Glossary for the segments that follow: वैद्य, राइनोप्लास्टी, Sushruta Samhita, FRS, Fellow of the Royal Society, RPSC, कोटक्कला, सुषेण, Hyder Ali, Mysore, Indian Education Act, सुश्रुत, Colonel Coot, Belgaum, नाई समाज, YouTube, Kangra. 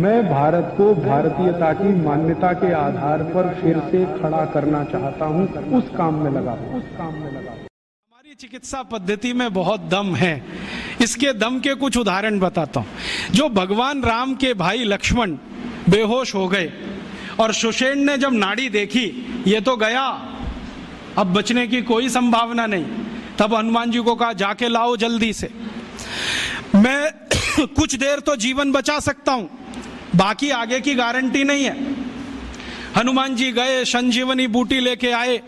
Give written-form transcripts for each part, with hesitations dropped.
मैं भारत को भारतीयता की मान्यता के आधार पर फिर से खड़ा करना चाहता हूं, उस काम में लगा हूं। हमारी चिकित्सा पद्धति में बहुत दम है। इसके दम के कुछ उदाहरण बताता हूं। जो भगवान राम के भाई लक्ष्मण बेहोश हो गए और सुषेण ने जब नाड़ी देखी, ये तो गया, अब बचने की कोई संभावना नहीं, तब हनुमान जी को कहा जाके लाओ जल्दी से, मैं कुछ देर तो जीवन बचा सकता हूं, बाकी आगे की गारंटी नहीं है। हनुमान जी गए, संजीवनी बूटी लेके आए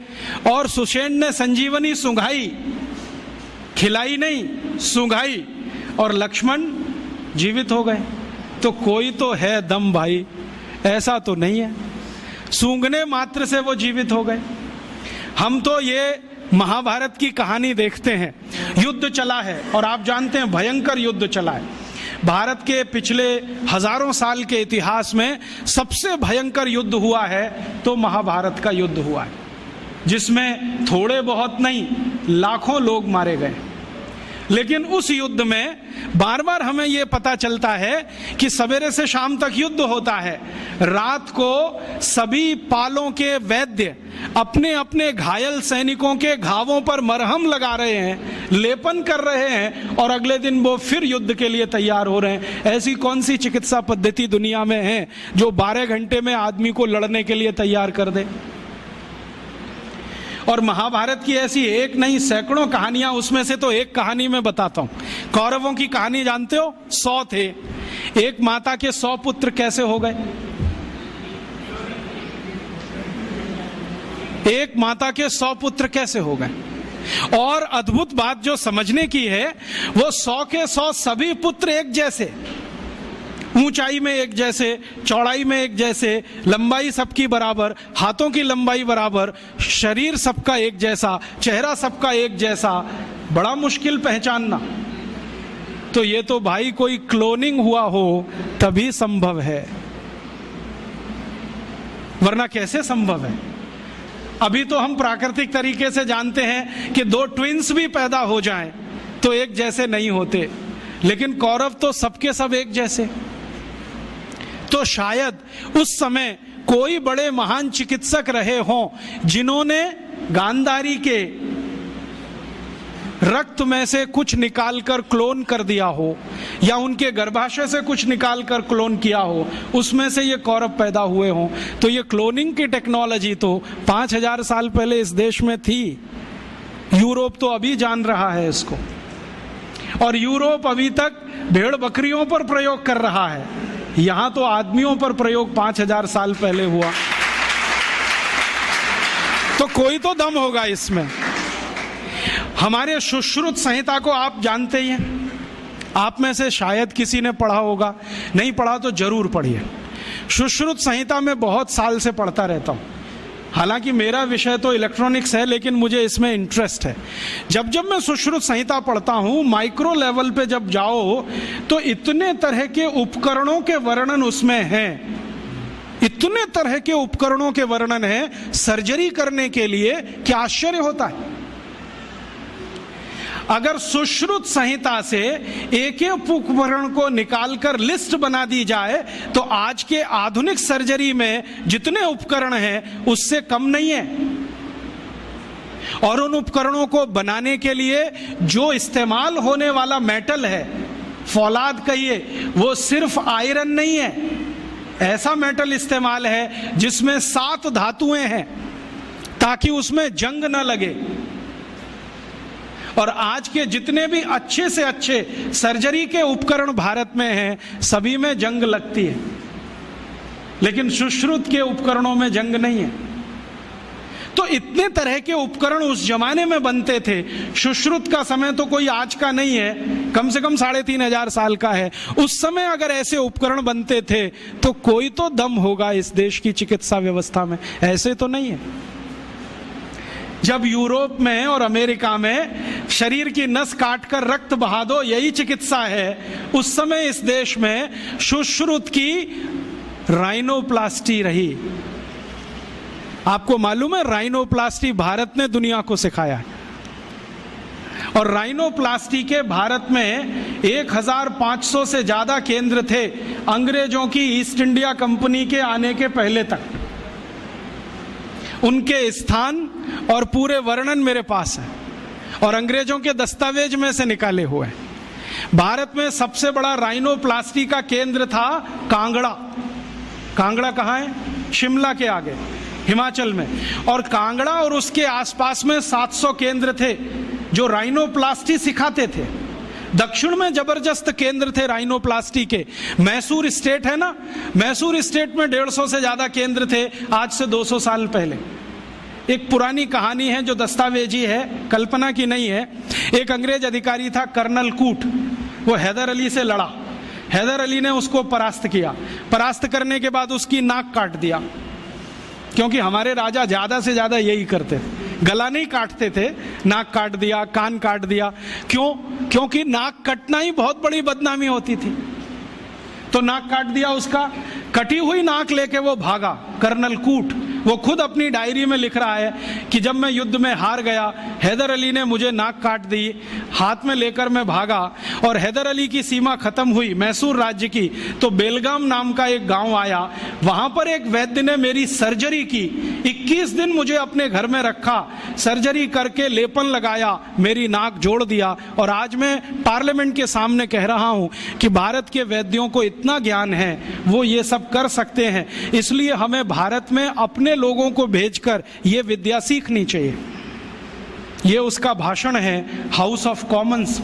और सुषेण ने संजीवनी सुंघाई, खिलाई नहीं, सुंघाई, और लक्ष्मण जीवित हो गए। तो कोई तो है दम भाई, ऐसा तो नहीं है, सूंघने मात्र से वो जीवित हो गए। हम तो ये महाभारत की कहानी देखते हैं, युद्ध चला है और आप जानते हैं भयंकर युद्ध चला है। भारत के पिछले हजारों साल के इतिहास में सबसे भयंकर युद्ध हुआ है तो महाभारत का युद्ध हुआ है, जिसमें थोड़े बहुत नहीं, लाखों लोग मारे गए। लेकिन उस युद्ध में बार बार हमें यह पता चलता है कि सवेरे से शाम तक युद्ध होता है, रात को सभी पालों के वैद्य अपने अपने घायल सैनिकों के घावों पर मरहम लगा रहे हैं, लेपन कर रहे हैं, और अगले दिन वो फिर युद्ध के लिए तैयार हो रहे हैं। ऐसी कौन सी चिकित्सा पद्धति दुनिया में है जो 12 घंटे में आदमी को लड़ने के लिए तैयार कर दे? और महाभारत की ऐसी एक नहीं सैकड़ों कहानियां, उसमें से तो एक कहानी मैं बताता हूं। कौरवों की कहानी जानते हो, 100 थे, एक माता के 100 पुत्र कैसे हो गए? एक माता के 100 पुत्र कैसे हो गए? और अद्भुत बात जो समझने की है, वो 100 के 100 सभी पुत्र एक जैसे, ऊंचाई में एक जैसे, चौड़ाई में एक जैसे, लंबाई सबकी बराबर, हाथों की लंबाई बराबर, शरीर सबका एक जैसा, चेहरा सबका एक जैसा, बड़ा मुश्किल पहचानना। तो ये तो भाई कोई क्लोनिंग हुआ हो तभी संभव है, वरना कैसे संभव है? अभी तो हम प्राकृतिक तरीके से जानते हैं कि 2 ट्विंस भी पैदा हो जाएं तो एक जैसे नहीं होते, लेकिन कौरव तो सबके सब एक जैसे। तो शायद उस समय कोई बड़े महान चिकित्सक रहे हों जिन्होंने गांधारी के रक्त में से कुछ निकालकर क्लोन कर दिया हो, या उनके गर्भाशय से कुछ निकालकर क्लोन किया हो, उसमें से ये कौरव पैदा हुए हों। तो ये क्लोनिंग की टेक्नोलॉजी तो 5000 साल पहले इस देश में थी, यूरोप तो अभी जान रहा है इसको, और यूरोप अभी तक भेड़ बकरियों पर प्रयोग कर रहा है, यहां तो आदमियों पर प्रयोग 5000 साल पहले हुआ। तो कोई तो दम होगा इसमें। हमारे सुश्रुत संहिता को आप जानते ही हैं, आप में से शायद किसी ने पढ़ा होगा, नहीं पढ़ा तो जरूर पढ़िए। सुश्रुत संहिता में बहुत साल से पढ़ता रहता हूं, हालांकि मेरा विषय तो इलेक्ट्रॉनिक्स है, लेकिन मुझे इसमें इंटरेस्ट है। जब जब मैं सुश्रुत संहिता पढ़ता हूँ, माइक्रो लेवल पे जब जाओ तो इतने तरह के उपकरणों के वर्णन उसमें हैं, इतने तरह के उपकरणों के वर्णन हैं सर्जरी करने के लिए कि आश्चर्य होता है। अगर सुश्रुत संहिता से एक एक उपकरण को निकालकर लिस्ट बना दी जाए तो आज के आधुनिक सर्जरी में जितने उपकरण हैं उससे कम नहीं है, और उन उपकरणों को बनाने के लिए जो इस्तेमाल होने वाला मेटल है, फौलाद कहिए, वो सिर्फ आयरन नहीं है, ऐसा मेटल इस्तेमाल है जिसमें 7 धातुएं हैं ताकि उसमें जंग न लगे। और आज के जितने भी अच्छे से अच्छे सर्जरी के उपकरण भारत में हैं, सभी में जंग लगती है, लेकिन सुश्रुत के उपकरणों में जंग नहीं है। तो इतने तरह के उपकरण उस जमाने में बनते थे। सुश्रुत का समय तो कोई आज का नहीं है, कम से कम 3500 साल का है। उस समय अगर ऐसे उपकरण बनते थे तो कोई तो दम होगा इस देश की चिकित्सा व्यवस्था में, ऐसे तो नहीं है। जब यूरोप में और अमेरिका में शरीर की नस काटकर रक्त बहा दो, यही चिकित्सा है, उस समय इस देश में सुश्रुत की राइनोप्लास्टी रही। आपको मालूम है राइनोप्लास्टी भारत ने दुनिया को सिखाया है, और राइनोप्लास्टी के भारत में 1500 से ज़्यादा केंद्र थे अंग्रेजों की ईस्ट इंडिया कंपनी के आने के पहले तक। उनके स्थान और पूरे वर्णन मेरे पास है और अंग्रेजों के दस्तावेज में से निकाले हुए हैं। भारत में सबसे बड़ा राइनोप्लास्टी का केंद्र था कांगड़ा। कांगड़ा कहाँ है? शिमला के आगे हिमाचल में। और कांगड़ा और उसके आसपास में 700 केंद्र थे जो राइनोप्लास्टी सिखाते थे। दक्षिण में जबरदस्त केंद्र थे राइनोप्लास्टी के। मैसूर स्टेट है ना, मैसूर स्टेट में 150 से ज्यादा केंद्र थे आज से 200 साल पहले। एक पुरानी कहानी है जो दस्तावेजी है, कल्पना की नहीं है। एक अंग्रेज अधिकारी था कर्नल कूट, वो हैदर अली से लड़ा। हैदर अली ने उसको परास्त किया। परास्त करने के बाद उसकी नाक काट दिया, क्योंकि हमारे राजा ज्यादा से ज्यादा यही करते थे, गला नहीं काटते थे, नाक काट दिया, कान काट दिया। क्यों? क्योंकि नाक कटना ही बहुत बड़ी बदनामी होती थी। तो नाक काट दिया उसका। कटी हुई नाक लेके वो भागा कर्नल कूट। वो खुद अपनी डायरी में लिख रहा है कि जब मैं युद्ध में हार गया, हैदर अली ने मुझे नाक काट दी, हाथ में लेकर मैं भागा। और हैदर अली की सीमा खत्म हुई मैसूर राज्य की, तो बेलगाम नाम का एक गांव आया। वहां पर एक वैद्य ने मेरी सर्जरी की। 21 दिन मुझे अपने घर में रखा, सर्जरी करके लेपन लगाया, मेरी नाक जोड़ दिया। और आज मैं पार्लियामेंट के सामने कह रहा हूँ कि भारत के वैद्यों को इतना ज्ञान है, वो ये सब कर सकते हैं। इसलिए हमें भारत में अपने लोगों को भेजकर यह विद्या सीखनी चाहिए। यह उसका भाषण है हाउस ऑफ कॉमन्स।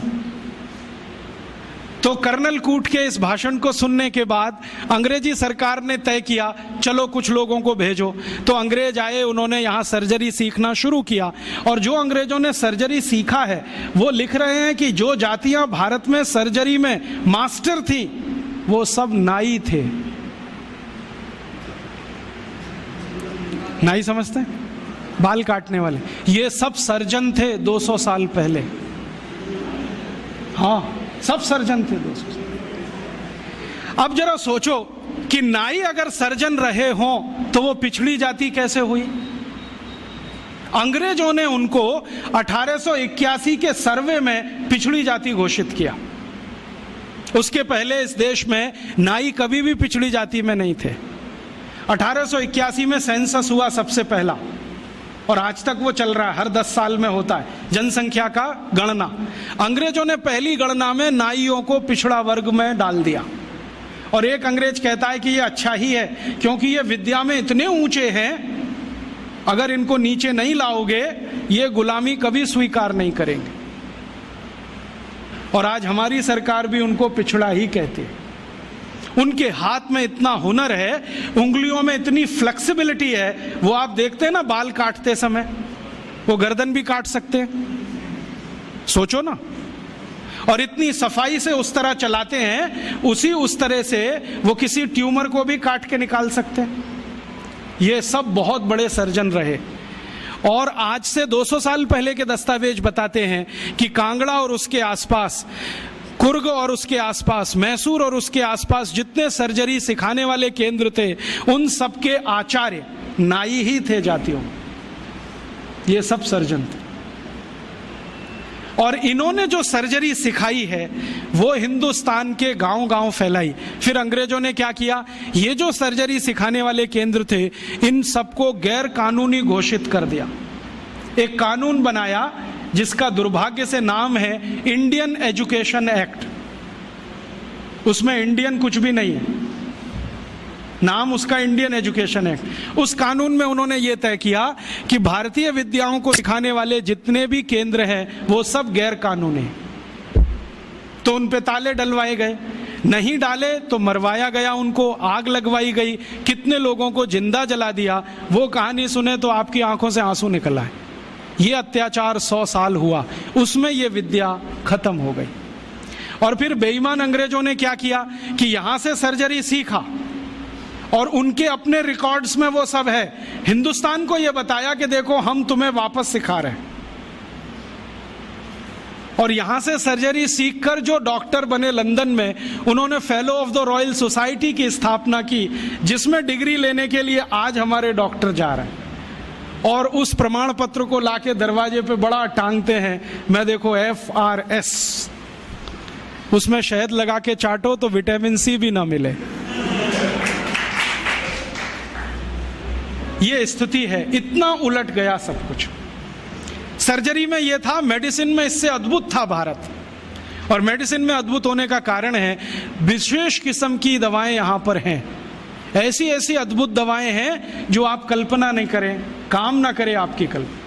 तो कर्नल कूट के इस भाषण को सुनने के बाद अंग्रेजी सरकार ने तय किया चलो कुछ लोगों को भेजो। तो अंग्रेज आए, उन्होंने यहाँ सर्जरी सीखना शुरू किया। और जो अंग्रेजों ने सर्जरी सीखा है वो लिख रहे हैं कि जो जातियां भारत में सर्जरी में मास्टर थी वो सब नाई थे। नाई समझते हैं? बाल काटने वाले। ये सब सर्जन थे 200 साल पहले। हाँ, सब सर्जन थे 200 साल। अब जरा सोचो कि नाई अगर सर्जन रहे हों तो वो पिछड़ी जाति कैसे हुई? अंग्रेजों ने उनको 1881 के सर्वे में पिछड़ी जाति घोषित किया। उसके पहले इस देश में नाई कभी भी पिछड़ी जाति में नहीं थे। 1881 में सेंसस हुआ सबसे पहला, और आज तक वो चल रहा है, हर 10 साल में होता है जनसंख्या का गणना। अंग्रेजों ने पहली गणना में नाइयों को पिछड़ा वर्ग में डाल दिया। और एक अंग्रेज कहता है कि ये अच्छा ही है क्योंकि ये विद्या में इतने ऊंचे हैं, अगर इनको नीचे नहीं लाओगे ये गुलामी कभी स्वीकार नहीं करेंगे। और आज हमारी सरकार भी उनको पिछड़ा ही कहती है। उनके हाथ में इतना हुनर है, उंगलियों में इतनी फ्लेक्सिबिलिटी है। वो आप देखते हैं ना बाल काटते समय, वो गर्दन भी काट सकते हैं, सोचो ना। और इतनी सफाई से उस तरह चलाते हैं, उस तरह से वो किसी ट्यूमर को भी काट के निकाल सकते हैं। ये सब बहुत बड़े सर्जन रहे। और आज से 200 साल पहले के दस्तावेज बताते हैं कि कांगड़ा और उसके आसपास, कुर्ग और उसके आसपास, मैसूर और उसके आसपास जितने सर्जरी सिखाने वाले केंद्र थे उन सबके आचार्य नाई ही थे जातियों। ये सब सर्जन थे। और इन्होंने जो सर्जरी सिखाई है वो हिंदुस्तान के गांव-गांव फैलाई। फिर अंग्रेजों ने क्या किया, ये जो सर्जरी सिखाने वाले केंद्र थे इन सबको गैर कानूनी घोषित कर दिया। एक कानून बनाया जिसका दुर्भाग्य से नाम है इंडियन एजुकेशन एक्ट। उसमें इंडियन कुछ भी नहीं है, नाम उसका इंडियन एजुकेशन एक्ट। उस कानून में उन्होंने ये तय किया कि भारतीय विद्याओं को सिखाने वाले जितने भी केंद्र हैं वो सब गैर कानूनी। तो उन पे ताले डलवाए गए, नहीं डाले तो मरवाया गया, उनको आग लगवाई गई, कितने लोगों को जिंदा जला दिया। वो कहानी सुने तो आपकी आंखों से आंसू निकल आए। ये अत्याचार 100 साल हुआ, उसमें ये विद्या खत्म हो गई। और फिर बेईमान अंग्रेजों ने क्या किया कि यहां से सर्जरी सीखा और उनके अपने रिकॉर्ड्स में वो सब है। हिंदुस्तान को ये बताया कि देखो हम तुम्हें वापस सिखा रहे हैं। और यहां से सर्जरी सीखकर जो डॉक्टर बने लंदन में, उन्होंने fellow of the Royal Society की स्थापना की, जिसमें डिग्री लेने के लिए आज हमारे डॉक्टर जा रहे हैं। और उस प्रमाण पत्र को लाके दरवाजे पे बड़ा टांगते हैं, मैं देखो FRS, उसमें शहद लगा के चाटो तो विटामिन C भी ना मिले। ये स्थिति है, इतना उलट गया सब कुछ। सर्जरी में ये था, मेडिसिन में इससे अद्भुत था भारत, और मेडिसिन में अद्भुत होने का कारण है विशेष किस्म की दवाएं यहाँ पर हैं, ऐसी ऐसी अद्भुत दवाएं हैं जो आप कल्पना नहीं करें, काम ना करें आपकी कल्पना।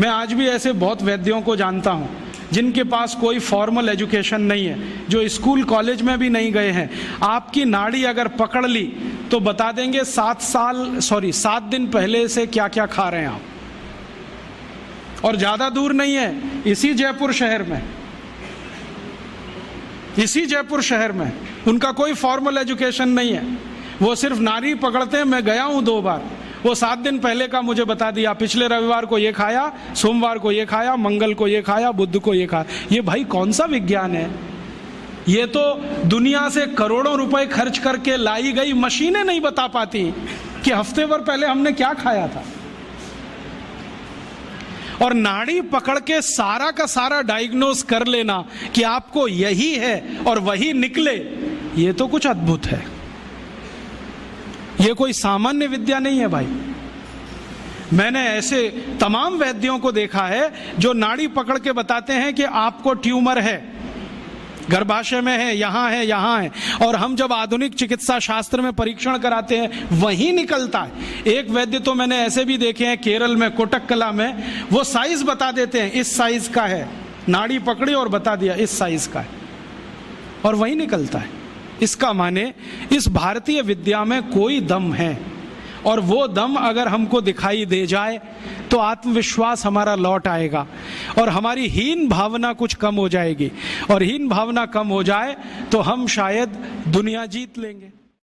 मैं आज भी ऐसे बहुत वैद्यों को जानता हूँ जिनके पास कोई फॉर्मल एजुकेशन नहीं है, जो स्कूल कॉलेज में भी नहीं गए हैं। आपकी नाड़ी अगर पकड़ ली तो बता देंगे 7 दिन पहले से क्या क्या खा रहे हैं आप, और ज़्यादा दूर नहीं है, इसी जयपुर शहर में उनका कोई फॉर्मल एजुकेशन नहीं है, वो सिर्फ नाड़ी पकड़ते हैं। मैं गया हूँ 2 बार, वो 7 दिन पहले का मुझे बता दिया, पिछले रविवार को ये खाया, सोमवार को ये खाया, मंगल को ये खाया, बुध को ये खाया। ये भाई कौन सा विज्ञान है? ये तो दुनिया से करोड़ों रुपए खर्च करके लाई गई मशीनें नहीं बता पाती कि हफ्ते भर पहले हमने क्या खाया था। और नाड़ी पकड़ के सारा का सारा डायग्नोस कर लेना कि आपको यही है और वही निकले, ये तो कुछ अद्भुत है, ये कोई सामान्य विद्या नहीं है भाई। मैंने ऐसे तमाम वैद्यों को देखा है जो नाड़ी पकड़ के बताते हैं कि आपको ट्यूमर है, गर्भाशय में है, यहाँ है, यहाँ है, और हम जब आधुनिक चिकित्सा शास्त्र में परीक्षण कराते हैं वहीं निकलता है। एक वैद्य तो मैंने ऐसे भी देखे हैं केरल में, कोटक्कला में, वो साइज बता देते हैं, इस साइज का है, नाड़ी पकड़ी और बता दिया इस साइज का है, और वहीं निकलता है। इसका माने इस भारतीय विद्या में कोई दम है, और वो दम अगर हमको दिखाई दे जाए तो आत्मविश्वास हमारा लौट आएगा और हमारी हीन भावना कुछ कम हो जाएगी, और हीन भावना कम हो जाए तो हम शायद दुनिया जीत लेंगे।